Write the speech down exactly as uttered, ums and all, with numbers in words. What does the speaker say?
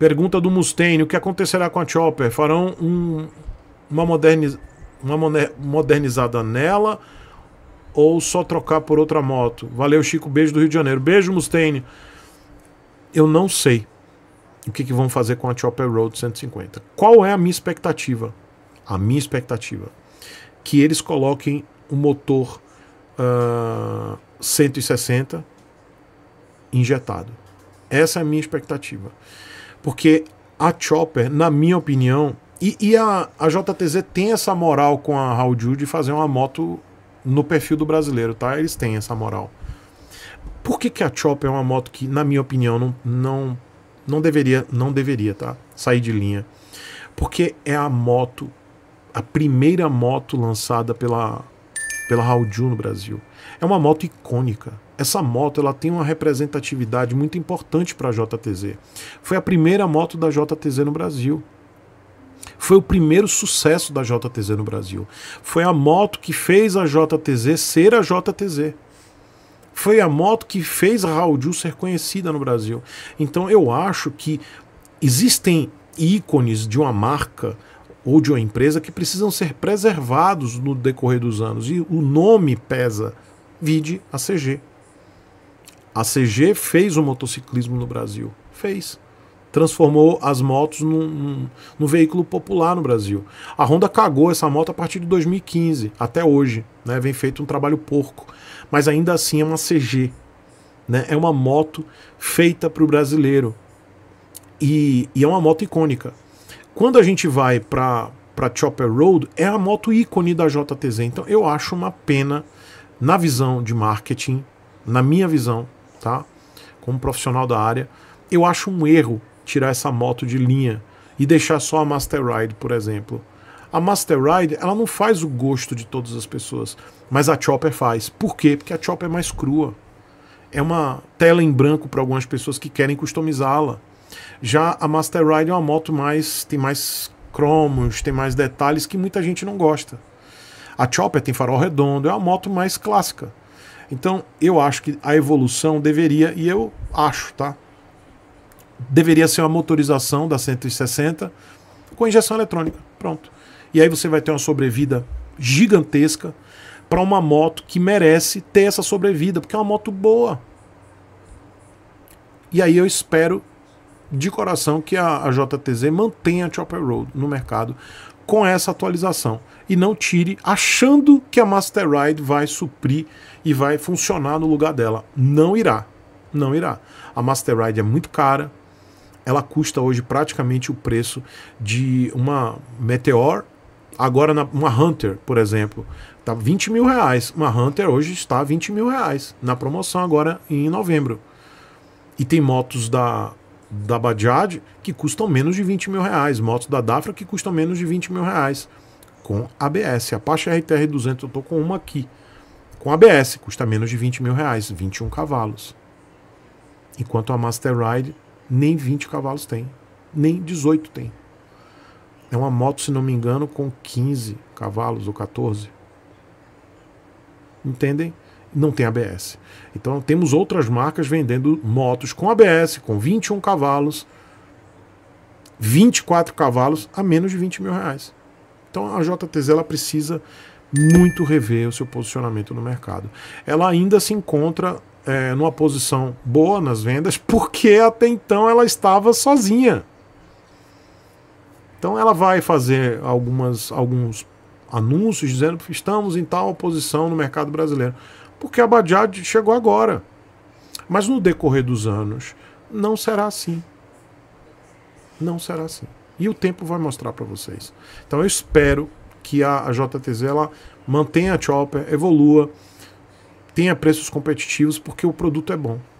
Pergunta do Mustaine: o que acontecerá com a Chopper? Farão um, uma, moderniz, uma modernizada nela ou só trocar por outra moto? Valeu, Chico. Beijo do Rio de Janeiro. Beijo, Mustaine. Eu não sei o que, que vão fazer com a Chopper Road cento e cinquenta. Qual é a minha expectativa? A minha expectativa que eles coloquem o motor uh, cento e sessenta injetado. Essa é a minha expectativa. Porque a Chopper, na minha opinião, e, e a, a J T Z tem essa moral com a Haojue de fazer uma moto no perfil do brasileiro, tá? Eles têm essa moral. Por que, que a Chopper é uma moto que, na minha opinião, não, não, não deveria, não deveria, tá? Sair de linha? Porque é a moto, a primeira moto lançada pela, pela Haojue no Brasil. É uma moto icônica. Essa moto ela tem uma representatividade muito importante para a J T Z. Foi a primeira moto da J T Z no Brasil. Foi o primeiro sucesso da J T Z no Brasil. Foi a moto que fez a J T Z ser a J T Z. Foi a moto que fez a Haojue ser conhecida no Brasil. Então eu acho que existem ícones de uma marca ou de uma empresa que precisam ser preservados no decorrer dos anos. E o nome pesa. Vide a C G. A C G fez o motociclismo no Brasil. Fez. Transformou as motos num, num, num veículo popular no Brasil. A Honda cagou essa moto a partir de dois mil e quinze, até hoje. Né? Vem feito um trabalho porco. Mas ainda assim é uma C G. Né? É uma moto feita para o brasileiro. E, e é uma moto icônica. Quando a gente vai para para Chopper Road, é a moto ícone da J T Z. Então eu acho uma pena, na visão de marketing, na minha visão, tá? Como profissional da área, eu acho um erro tirar essa moto de linha e deixar só a Master Ride, por exemplo. A Master Ride, ela não faz o gosto de todas as pessoas, mas a Chopper faz. Por quê? Porque a Chopper é mais crua. É uma tela em branco para algumas pessoas que querem customizá-la. Já a Master Ride é uma moto mais, tem mais cromos, tem mais detalhes que muita gente não gosta. A Chopper tem farol redondo, é uma moto mais clássica. Então, eu acho que a evolução deveria, e eu acho, tá? Deveria ser uma motorização da cento e sessenta com injeção eletrônica, pronto. E aí você vai ter uma sobrevida gigantesca para uma moto que merece ter essa sobrevida, porque é uma moto boa. E aí eu espero de coração que a, a J T Z mantenha a Chopper Road no mercado com essa atualização. E não tire achando que a Master Ride vai suprir e vai funcionar no lugar dela. Não irá. Não irá. A Master Ride é muito cara. Ela custa hoje praticamente o preço de uma Meteor. Agora na, uma Hunter, por exemplo, está vinte mil reais. Uma Hunter hoje está vinte mil reais. Na promoção agora em novembro. E tem motos da... da Bajaj, que custam menos de vinte mil reais, motos da Dafra que custam menos de vinte mil reais, com A B S. A Apache R T R duzentos, eu tô com uma aqui, com A B S, custa menos de vinte mil reais, vinte e um cavalos, enquanto a Master Ride nem vinte cavalos tem, nem dezoito tem. É uma moto, se não me engano, com quinze cavalos ou quatorze, entendem? Não tem A B S. Então temos outras marcas vendendo motos com A B S, com vinte e um cavalos, vinte e quatro cavalos, a menos de vinte mil reais. Então a J T Z ela precisa muito rever o seu posicionamento no mercado. Ela ainda se encontra é, numa posição boa nas vendas, porque até então ela estava sozinha. Então ela vai fazer algumas, alguns anúncios dizendo que estamos em tal posição no mercado brasileiro. Porque a Bajaj chegou agora. Mas no decorrer dos anos, não será assim. Não será assim. E o tempo vai mostrar para vocês. Então eu espero que a, a J T Z ela mantenha a Chopper, evolua, tenha preços competitivos, porque o produto é bom.